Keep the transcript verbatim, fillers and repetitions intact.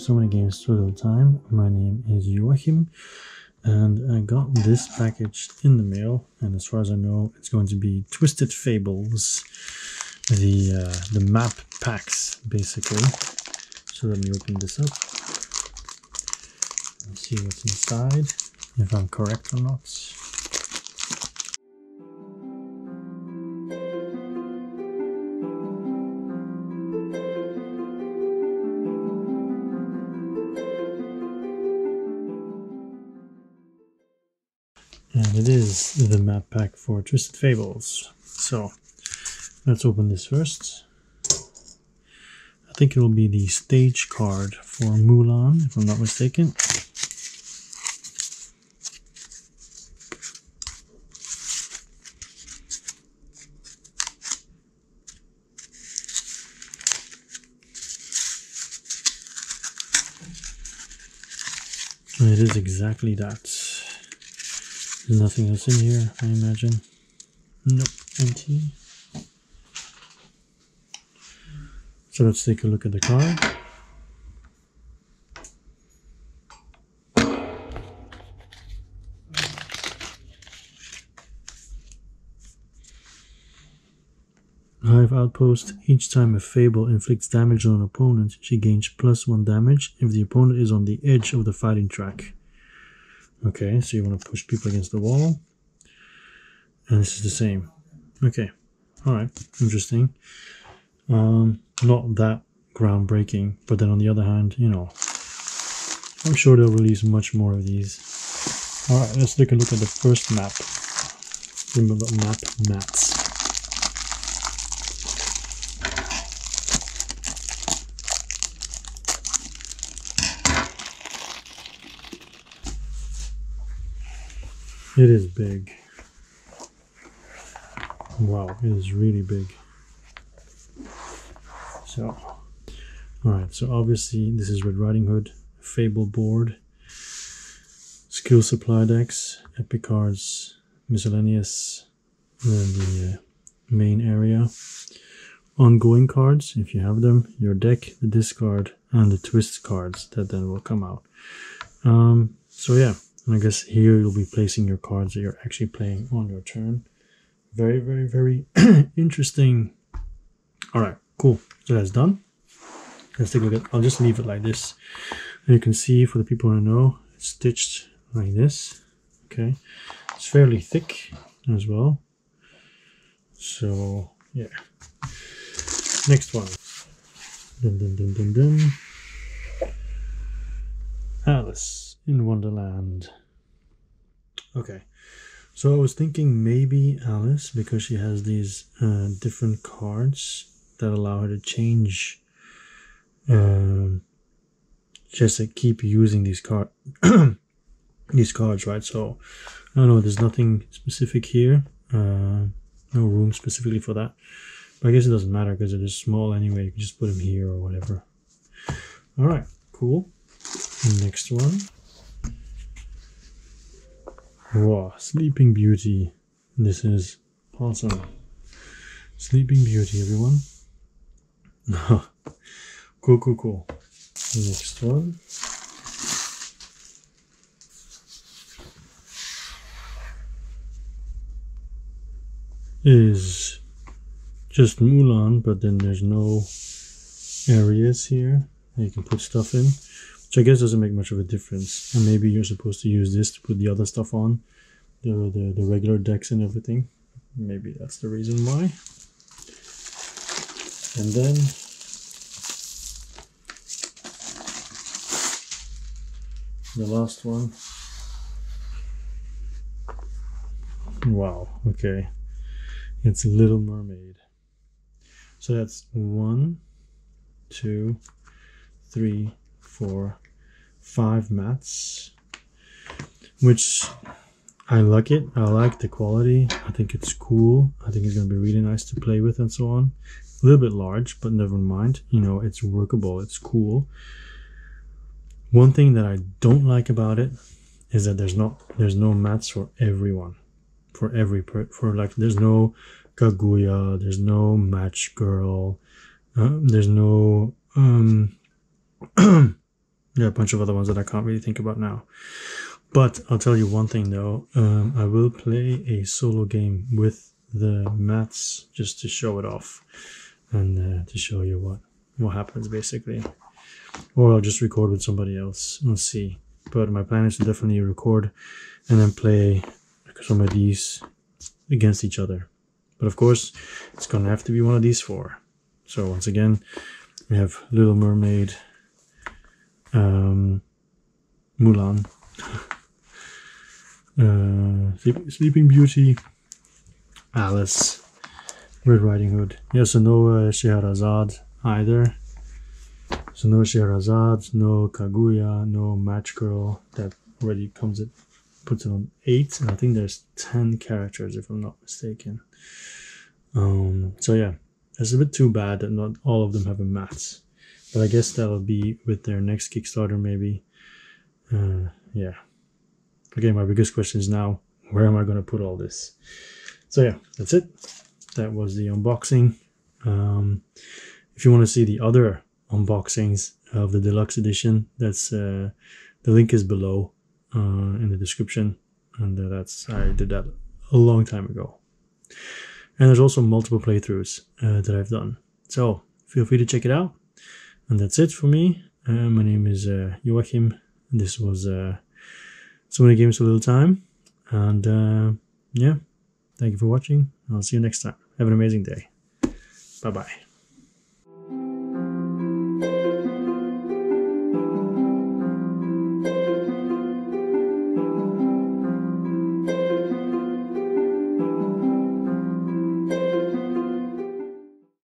so many games through the time. My name is Joachim and I got this package in the mail, and as far as I know it's going to be Twisted Fables, the uh, the map packs basically. So let me open this up and see what's inside, if I'm correct or not. And it is the map pack for Twisted Fables. So let's open this first. I think it will be the stage card for Mulan, if I'm not mistaken. And it is exactly that. There's nothing else in here, I imagine. Nope, empty. So let's take a look at the card. Hive outpost. Each time a fable inflicts damage on an opponent, she gains plus one damage if the opponent is on the edge of the fighting track. Okay, so you want to push people against the wall. And this is the same. Okay, alright, interesting. Um, not that groundbreaking, but then on the other hand, you know, I'm sure they'll release much more of these. Alright, let's take a look at the first map. Remember map mats. It is big. Wow, it is really big. So, alright, so obviously this is Red Riding Hood, Fable Board, Skill Supply Decks, Epic Cards, Miscellaneous, and then the uh, main area. Ongoing cards, if you have them, your deck, the discard, and the twist cards that then will come out. Um, so yeah. And I guess here you'll be placing your cards that you're actually playing on your turn. Very, very, very interesting. Alright, cool. So that's done. Let's take a look at, I'll just leave it like this. And you can see, for the people who know, it's stitched like this. Okay. It's fairly thick as well. So, yeah. Next one. Dun, dun, dun, dun, dun. Alice in Wonderland. Okay, so I was thinking maybe Alice, because she has these uh, different cards that allow her to change. Um, just to keep using these card, these cards, right? So I don't know. There's nothing specific here. Uh, no room specifically for that. But I guess it doesn't matter because it is small anyway. You can just put them here or whatever. All right, cool. Next one. Wow, Sleeping Beauty. This is awesome. Sleeping Beauty, everyone. Cool, cool, cool. Next one. Is just Mulan, but then there's no areas here that you can put stuff in. Which I guess doesn't make much of a difference, and maybe you're supposed to use this to put the other stuff on, the the, the regular decks and everything. Maybe that's the reason why. And then the last one. Wow. Okay, it's Little Mermaid. So that's one, two, three, four, five mats, which I like it. I like the quality. I think it's cool. I think it's going to be really nice to play with and so on. A little bit large, but never mind. You know, it's workable. It's cool. One thing that I don't like about it is that there's not there's no mats for everyone, for every per for like there's no Kaguya, there's no Match Girl, uh, there's no um. There are a bunch of other ones that I can't really think about now. But I'll tell you one thing though, um, I will play a solo game with the mats just to show it off and uh, to show you what, what happens basically. Or I'll just record with somebody else, we'll see. But my plan is to definitely record and then play some of these against each other. But of course, it's going to have to be one of these four. So once again, we have Little Mermaid, um, Mulan, uh, Sleep Sleeping Beauty, Alice, Red Riding Hood. Yeah, so no uh, Sheherazade either. So no Sheherazade, no Kaguya, no Match Girl. That already comes in. Puts it on eight, and I think there's ten characters if I'm not mistaken. Um, so yeah, it's a bit too bad that not all of them have a mats, but I guess that'll be with their next Kickstarter maybe. Uh, yeah. Okay, my biggest question is now, where am I going to put all this? So yeah, that's it. That was the unboxing. Um, if you want to see the other unboxings of the deluxe edition, that's uh, the link is below. Uh, in the description, and uh, that's I did that a long time ago, and there's also multiple playthroughs uh, that I've done, so feel free to check it out. And that's it for me. Uh, my name is uh, Joachim. This was uh, So Many Games for a Little Time, and uh, yeah, thank you for watching. I'll see you next time. Have an amazing day. Bye bye.